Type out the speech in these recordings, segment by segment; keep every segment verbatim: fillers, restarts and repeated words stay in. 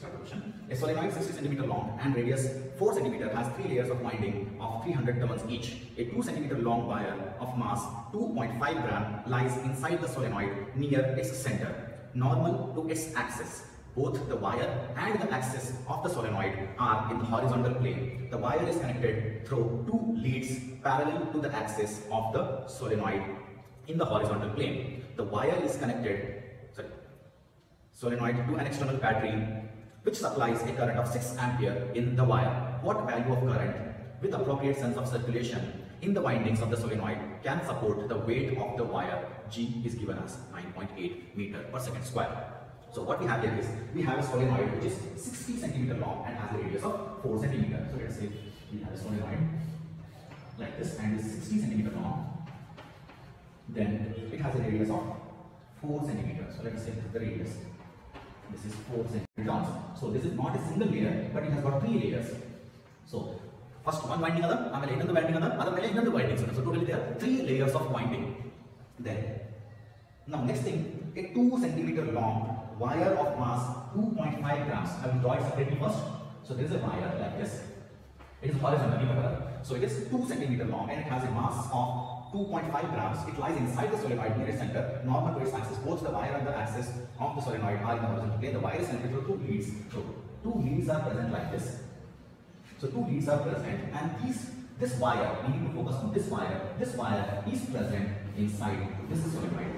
six revolution. A solenoid sixty centimeters long and radius four centimeters has three layers of winding of three hundred turns each. A two centimeter long wire of mass two point five grams lies inside the solenoid near its center, normal to its axis. Both the wire and the axis of the solenoid are in the horizontal plane. The wire is connected through two leads parallel to the axis of the solenoid in the horizontal plane. The wire is connected sorry, solenoid to an external battery which supplies a current of six amperes in the wire. What value of current with appropriate sense of circulation in the windings of the solenoid can support the weight of the wire? G is given as nine point eight meters per second square. So what we have here is, we have a solenoid which is sixty centimeters long and has a radius of four centimeters. So let's say we have a solenoid like this and is sixty centimeters long. Then it has a radius of four centimeters. So let's say the radius. This is four centimeters. So this is not a single layer, but it has got three layers. So first one winding other, another winding other, another another winding. So totally there are three layers of winding. Then now next thing, a two centimeter long wire of mass two point five grams. I will draw it separately first. So there is a wire like this. It is horizontal. So it is two centimeters long and it has a mass of two point five grams. It lies inside the solenoid near its center, normal to its axis. Both the wire and the axis of the solenoid are in the horizontal plane. The wire is connected through two leads. So two leads are present like this. So two leads are present, and these this wire, we need to focus on this wire. This wire is present inside this solenoid.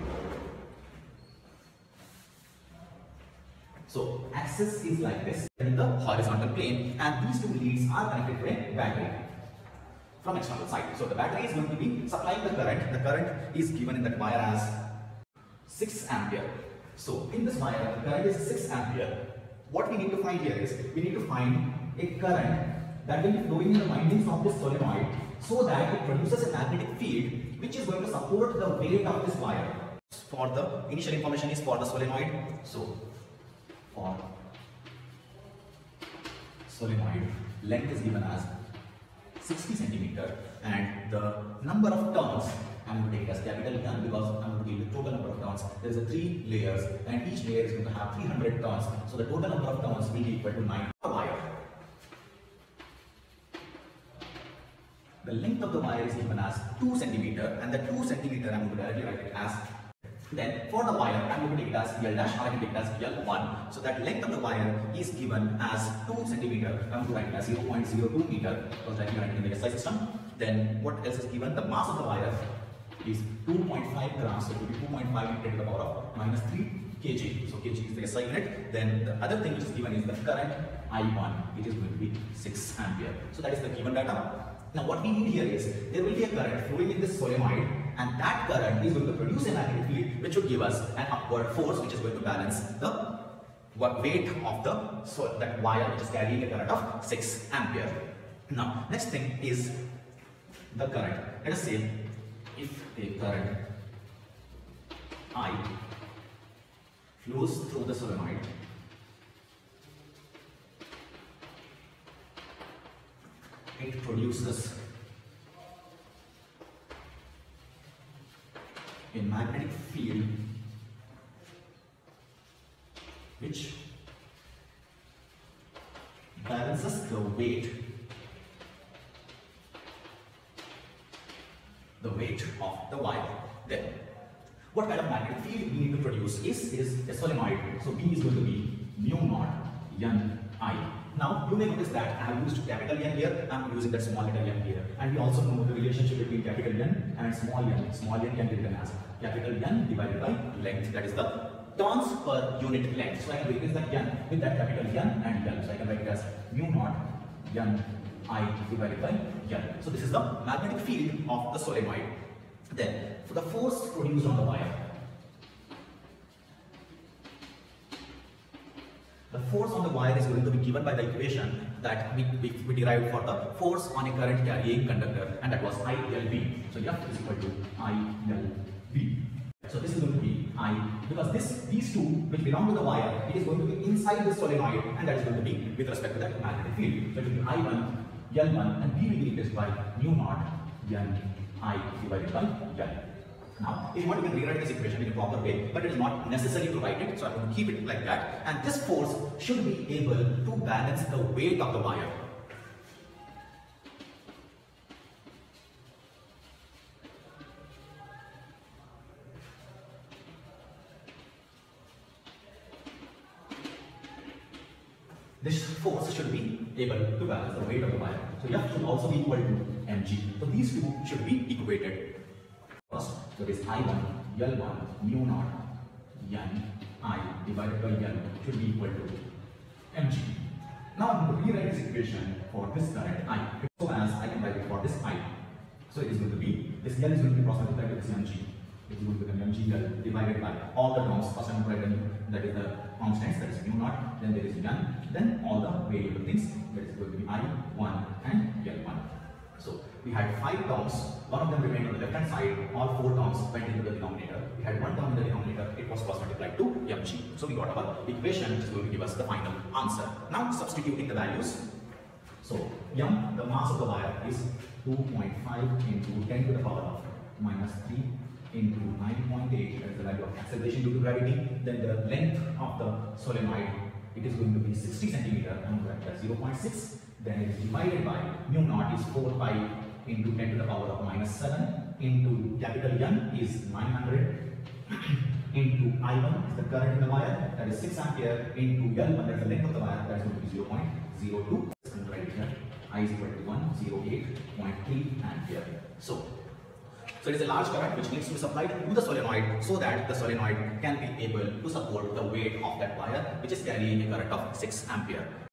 So axis is like this in the horizontal plane, and these two leads are connected to a battery from external side. So the battery is going to be supplying the current. The current is given in that wire as six amperes. So in this wire, the current is six amperes. What we need to find here is, we need to find a current that will be flowing in the windings of this solenoid so that it produces a magnetic field which is going to support the weight of this wire. For the initial information is for the solenoid. So for solenoid, length is given as sixty centimeters, and the number of turns I'm going to take as capital N because I'm going to give the total number of turns. There's a three layers and each layer is going to have three hundred turns. So the total number of turns will be equal to nine. The wire. The length of the wire is given as two centimeters, and the two centimeters I'm going to directly write it as. Then for the wire, I'm going to take it as L dash, or I can take it as L one. So that length of the wire is given as two centimeters. I'm going to write it as zero point zero two meters because that we write it in the S I system. Then what else is given? The mass of the wire is two point five grams. So it will be two point five into the power of minus three kilograms. So kg is the S I unit. Then the other thing which is given is the current I one, which is going to be six amperes. So that is the given data. Now what we need here is, there will be a current flowing in this solenoid, and that current is going to produce an magnetic field which should give us an upward force which is going to balance the weight of the so that wire which is carrying a current of six amperes. Now next thing is the current. Let us say if a current I flows through the solenoid, it produces a magnetic field which balances the weight the weight of the wire. Then what kind of magnetic field we need to produce is, is a solenoid. So B is going to be mu naught N I. Now you may notice that I have used capital N here, I am using that small letter N here, and we also know the relationship between capital N and small n. Small n can be written as capital N divided by length, that is the turns per unit length. So I can replace that N with that capital N and L. So I can write it as mu naught N I divided by N. So this is the magnetic field of the solenoid. Then for the force produced on the wire, the force on the wire is going to be given by the equation that we, we, we derived for the force on a current carrying conductor, and that was I L B. So F is equal to I L B. So this is going to be I, because this these two which belong to the wire, it is going to be inside the solenoid, and that is going to be with respect to that magnetic field. So it will be I one, L one, and B will be replaced by mu naught N I divided by L. Now, if you want to rewrite this equation in a proper way, but it is not necessarily provided, so I'm going to keep it like that. And this force should be able to balance the weight of the wire. This force should be able to balance the weight of the wire. So F should also be equal to mg. So these two should be equated. First, so this I one, L one, mu naught, N, I divided by L should be equal to mg. Now I'm going to rewrite this equation for this current I. So as I can write it for this I. So it is going to be, this L is going to be cross multiplied with this mg. It is going to become mg L divided by all the terms, cross multiplied, that is the constants, that is mu naught, then there is N, then all the variable things, that is going to be I one and L one. So we had five terms, one of them remained on the left hand side, all four terms went into the denominator. We had one term in the denominator, it was cross multiplied to mg. So we got our equation which is going to give us the final answer. Now substituting the values. So m, the mass of the wire is two point five into ten to the power of minus three into nine point eight, that is the value of acceleration due to gravity. Then the length of the solenoid, it is going to be sixty centimeter, and that's zero point six. Then it is divided by mu naught is four pi into ten to the power of minus seven into capital N is nine hundred into I one is the current in the wire, that is six ampere into L one, that is the length of the wire, that is going to be zero point zero two. It's going to write here I is equal to one hundred eight point three ampere. So So it is a large current which needs to be supplied to the solenoid so that the solenoid can be able to support the weight of that wire, which is carrying a current of six ampere.